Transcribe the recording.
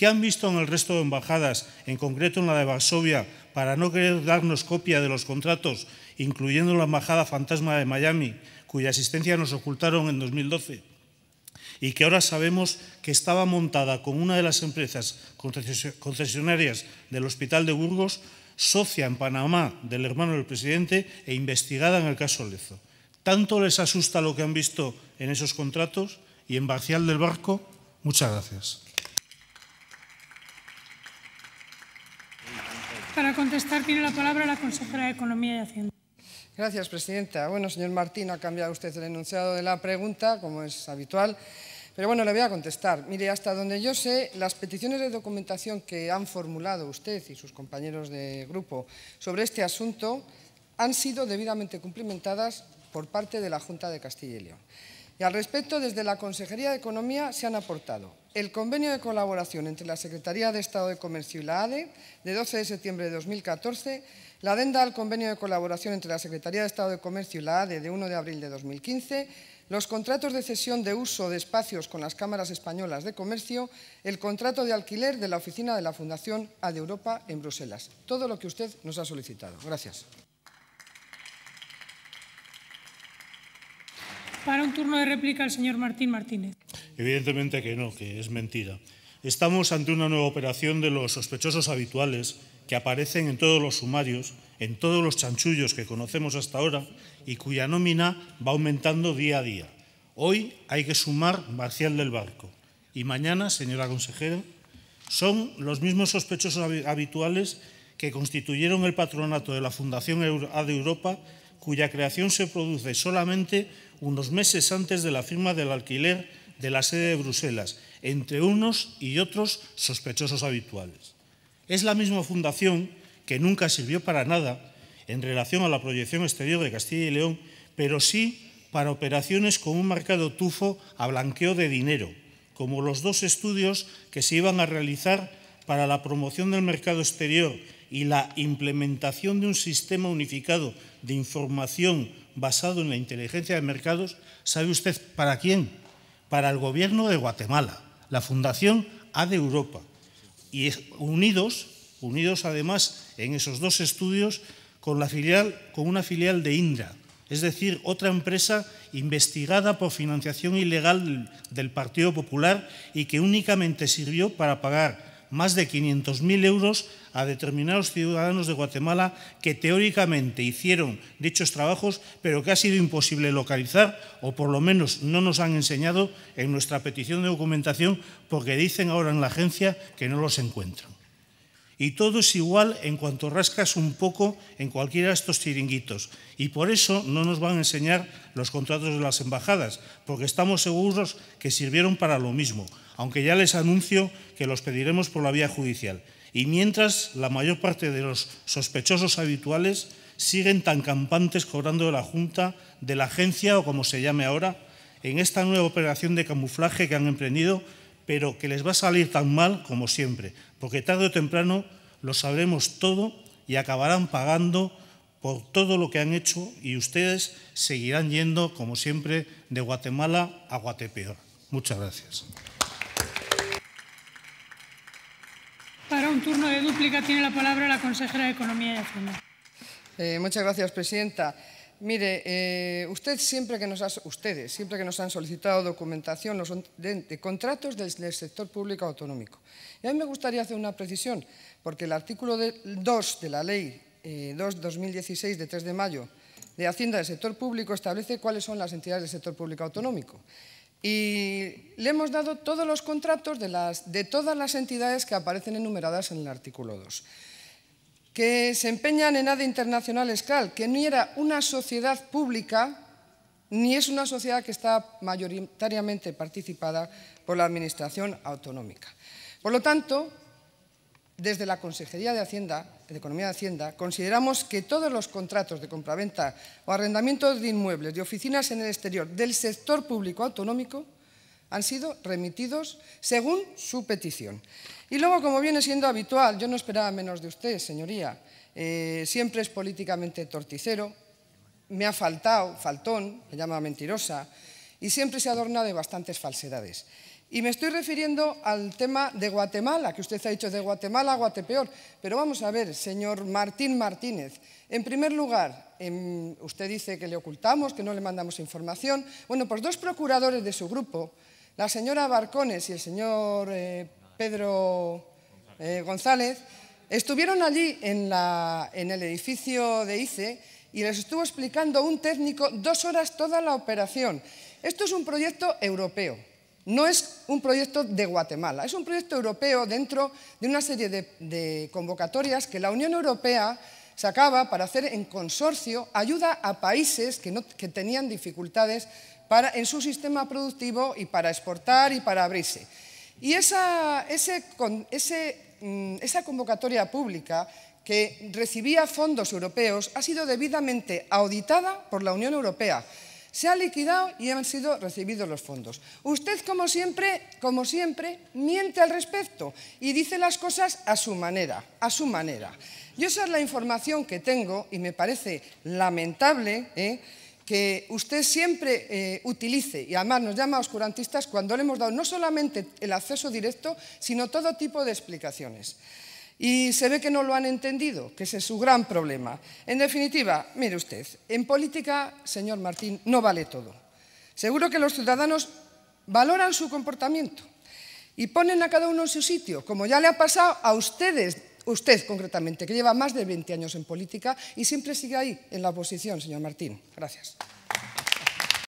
¿Qué han visto en el resto de embajadas, en concreto en la de Varsovia, para no querer darnos copia de los contratos, incluyendo la embajada fantasma de Miami, cuya asistencia nos ocultaron en 2012? Y que ahora sabemos que estaba montada con una de las empresas concesionarias del Hospital de Burgos, socia en Panamá del hermano del presidente e investigada en el caso Lezo. ¿Tanto les asusta lo que han visto en esos contratos? Y en Barcial del Barco, muchas gracias. Para contestar tiene la palabra la consejera de Economía y Hacienda. Gracias, presidenta. Bueno, señor Martín, ha cambiado usted el enunciado de la pregunta, como es habitual, pero bueno, le voy a contestar. Mire, hasta donde yo sé, las peticiones de documentación que han formulado usted y sus compañeros de grupo sobre este asunto han sido debidamente cumplimentadas por parte de la Junta de Castilla y León. Y al respecto, desde la Consejería de Economía se han aportado el convenio de colaboración entre la Secretaría de Estado de Comercio y la ADE de 12 de septiembre de 2014, la adenda al convenio de colaboración entre la Secretaría de Estado de Comercio y la ADE de 1 de abril de 2015, los contratos de cesión de uso de espacios con las cámaras españolas de comercio, el contrato de alquiler de la oficina de la Fundación ADE Europa en Bruselas. Todo lo que usted nos ha solicitado. Gracias. Para un turno de réplica, el señor Martín Martínez. Evidentemente que no, que es mentira. Estamos ante una nueva operación de los sospechosos habituales que aparecen en todos los sumarios, en todos los chanchullos que conocemos hasta ahora y cuya nómina va aumentando día a día. Hoy hay que sumar Barcial del Barco y mañana, señora consejera, son los mismos sospechosos habituales que constituyeron el patronato de la Fundación ADE Europa, cuya creación se produce solamente unos meses antes de la firma del alquiler de la sede de Bruselas, entre unos y otros sospechosos habituales. Es la misma fundación que nunca sirvió para nada en relación a la proyección exterior de Castilla y León, pero sí para operaciones con un marcado tufo a blanqueo de dinero, como los dos estudios que se iban a realizar para la promoción del mercado exterior y la implementación de un sistema unificado de información basado en la inteligencia de mercados. ¿Sabe usted para quién? Para el gobierno de Guatemala, la Fundación ADE Europa. Y unidos además en esos dos estudios con una filial de Indra, es decir, otra empresa investigada por financiación ilegal del Partido Popular y que únicamente sirvió para pagar más de 500.000 euros a determinados ciudadanos de Guatemala que teóricamente hicieron dichos trabajos, pero que ha sido imposible localizar, o por lo menos no nos han enseñado en nuestra petición de documentación, porque dicen ahora en la agencia que no los encuentran. Y todo es igual en cuanto rascas un poco en cualquiera de estos chiringuitos. Y por eso no nos van a enseñar los contratos de las embajadas, porque estamos seguros que sirvieron para lo mismo, aunque ya les anuncio que los pediremos por la vía judicial. Y mientras, la mayor parte de los sospechosos habituales siguen tan campantes cobrando de la Junta, de la agencia o como se llame ahora, en esta nueva operación de camuflaje que han emprendido, pero que les va a salir tan mal como siempre, porque tarde o temprano lo sabremos todo y acabarán pagando por todo lo que han hecho y ustedes seguirán yendo, como siempre, de Guatemala a Guatepeor. Muchas gracias. Para un turno de dúplica tiene la palabra la consejera de Economía y Hacienda. Muchas gracias, presidenta. Mire, ustedes siempre que nos han solicitado documentación los de contratos del sector público autonómico. Y a mí me gustaría hacer una precisión, porque el artículo 2 de la Ley 2/2016 de 3 de mayo de Hacienda del sector público establece cuáles son las entidades del sector público autonómico. Y le hemos dado todos los contratos de todas las entidades que aparecen enumeradas en el artículo 2. Que se empeñan en ADE Internacional SCAL, que ni era una sociedad pública, ni es una sociedad que está mayoritariamente participada por la Administración autonómica. Por lo tanto, desde la Consejería de Economía y Hacienda, consideramos que todos los contratos de compraventa o arrendamiento de inmuebles de oficinas en el exterior del sector público autonómico han sido remitidos según su petición. Y luego, como viene siendo habitual, yo no esperaba menos de usted, señoría, siempre es políticamente torticero, me ha faltado, faltón, me llama mentirosa, y siempre se adorna de bastantes falsedades. Y me estoy refiriendo al tema de Guatemala, que usted ha dicho de Guatemala a Guatepeor. Pero vamos a ver, señor Martín Martínez, en primer lugar, usted dice que le ocultamos, que no le mandamos información. Bueno, pues dos procuradores de su grupo, la señora Barcones y el señor Pedro González, estuvieron allí en el edificio de ICE y les estuvo explicando un técnico 2 horas toda la operación. Esto es un proyecto europeo. No es un proyecto de Guatemala, es un proyecto europeo dentro de una serie de convocatorias que la Unión Europea sacaba para hacer en consorcio ayuda a países que tenían dificultades en su sistema productivo y para exportar y para abrirse. Y esa convocatoria pública que recibía fondos europeos ha sido debidamente auditada por la Unión Europea. Se ha liquidado y han sido recibidos los fondos. Usted, como siempre, miente al respecto y dice las cosas a su manera, Yo esa es la información que tengo y me parece lamentable que usted siempre utilice, y además nos llama oscurantistas cuando le hemos dado no solamente el acceso directo, sino todo tipo de explicaciones. Y se ve que no lo han entendido, que ese es su gran problema. En definitiva, mire usted, en política, señor Martín, no vale todo. Seguro que los ciudadanos valoran su comportamiento y ponen a cada uno en su sitio, como ya le ha pasado a ustedes, usted concretamente, que lleva más de 20 años en política y siempre sigue ahí, en la oposición, señor Martín. Gracias.